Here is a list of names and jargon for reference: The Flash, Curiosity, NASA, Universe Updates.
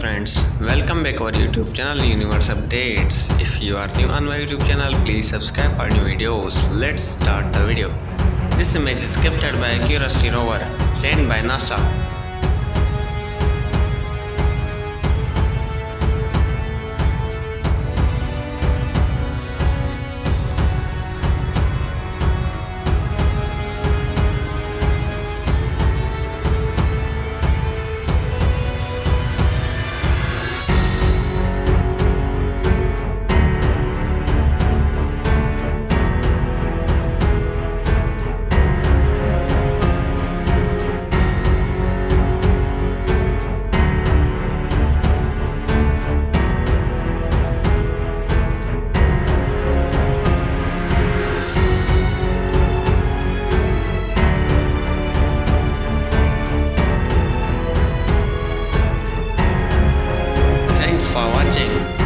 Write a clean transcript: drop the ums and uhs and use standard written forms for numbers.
friends, welcome back our YouTube channel Universe Updates. If you are new on my YouTube channel, please subscribe for new videos. Let's start the video. This image is captured by a Curiosity rover sent by NASA. Thanks for watching.